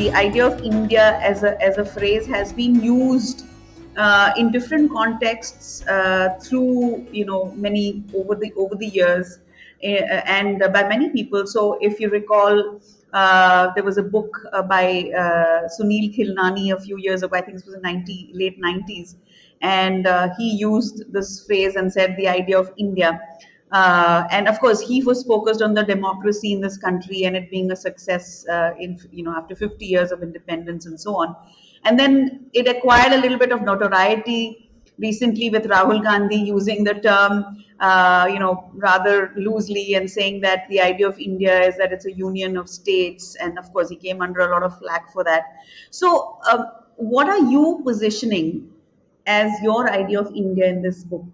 the idea of India as a phrase has been used in different contexts through, you know, many over the years and by many people. So if you recall, there was a book by Sunil Khilnani a few years ago, I think it was in late 90s, and he used this phrase and said the idea of India. And of course, he was focused on the democracy in this country and it being a success in, you know, after 50 years of independence and so on. And then it acquired a little bit of notoriety recently with Rahul Gandhi using the term, you know, rather loosely, and saying that the idea of India is that it's a union of states. And of course, he came under a lot of flack for that. So what are you positioning as your idea of India in this book?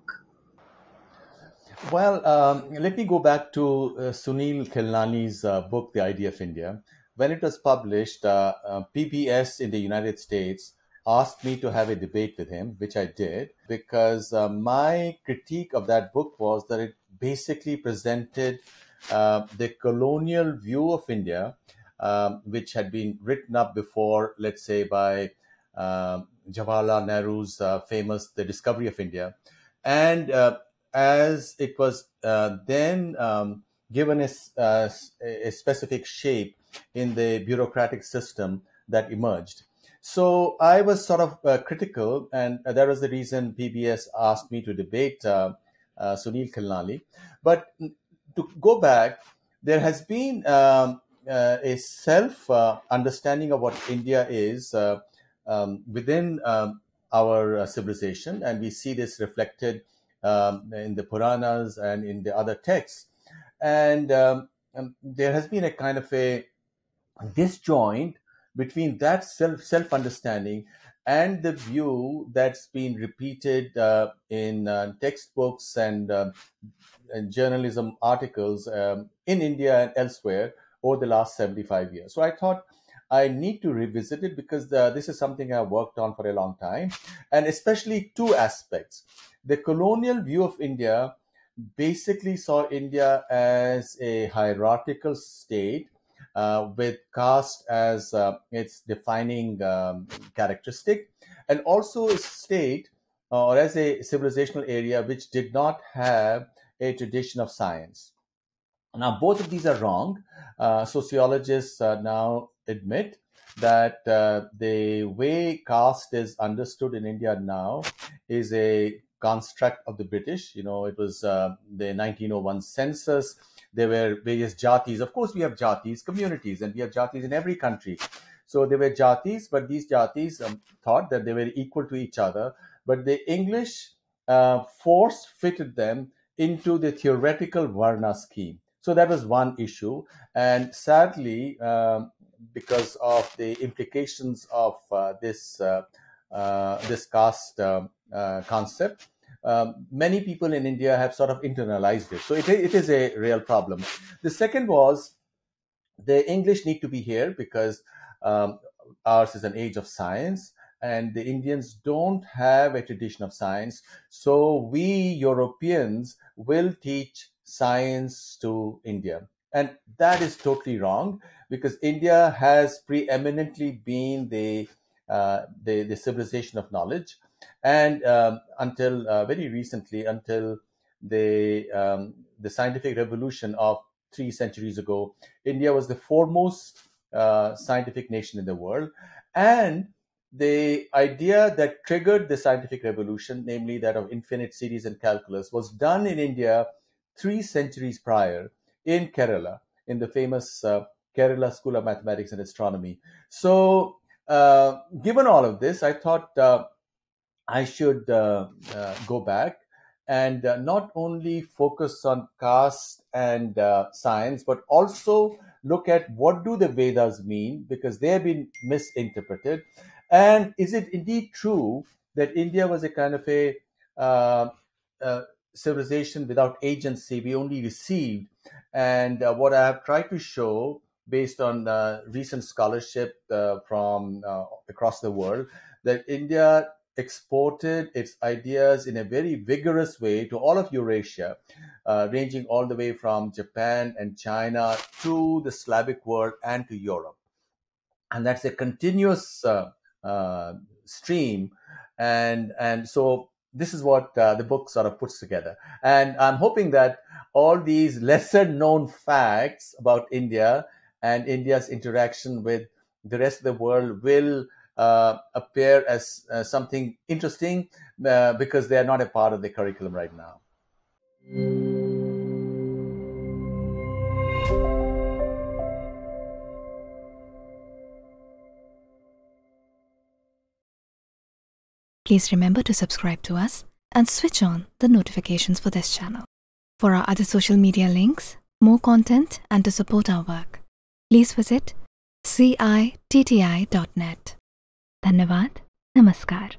Well, let me go back to Sunil Khilnani's book, The Idea of India. When it was published, PBS in the United States asked me to have a debate with him, which I did, because my critique of that book was that it basically presented the colonial view of India, which had been written up before, let's say, by Jawaharlal Nehru's famous The Discovery of India. And as it was then given a specific shape in the bureaucratic system that emerged. So I was sort of critical, and that was the reason PBS asked me to debate Sunil Khilnani. But to go back, there has been a self-understanding of what India is within our civilization, and we see this reflected in the Puranas and in the other texts. And there has been a kind of a disjoint between that self-understanding and the view that's been repeated in textbooks and journalism articles in India and elsewhere over the last 75 years. So I thought I need to revisit it, because this is something I worked on for a long time, and especially two aspects. The colonial view of India basically saw India as a hierarchical state, with caste as its defining characteristic, and also a state or as a civilizational area which did not have a tradition of science. Now, both of these are wrong. Sociologists now admit that the way caste is understood in India now is a construct of the British. You know, it was the 1901 census. There were various jatis. Of course, we have jatis, communities, and we have jatis in every country. So there were jatis, but these jatis thought that they were equal to each other. But the English force fitted them into the theoretical Varna scheme. So that was one issue. And sadly, because of the implications of this caste concept, many people in India have sort of internalized it. So it is a real problem. The second was the English need to be here because ours is an age of science, and the Indians don't have a tradition of science. So we Europeans will teach science to India. And that is totally wrong, because India has preeminently been the civilization of knowledge. And until very recently, until the scientific revolution of 3 centuries ago, India was the foremost scientific nation in the world. And the idea that triggered the scientific revolution, namely that of infinite series and calculus, was done in India 3 centuries prior in Kerala, in the famous Kerala School of Mathematics and Astronomy. So given all of this, I thought I should go back and not only focus on caste and science, but also look at what do the Vedas mean, because they have been misinterpreted. And is it indeed true that India was a kind of a civilization without agency? We only received. And what I have tried to show, based on recent scholarship from across the world, that India exported its ideas in a very vigorous way to all of Eurasia, ranging all the way from Japan and China to the Slavic world and to Europe. and that's a continuous stream. And so this is what the book sort of puts together. And I'm hoping that all these lesser known facts about India and India's interaction with the rest of the world will appear as something interesting because they are not a part of the curriculum right now. Please remember to subscribe to us and switch on the notifications for this channel. For our other social media links, more content, and to support our work, please visit citti.net. Dhanyavad. Namaskar.